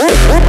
What?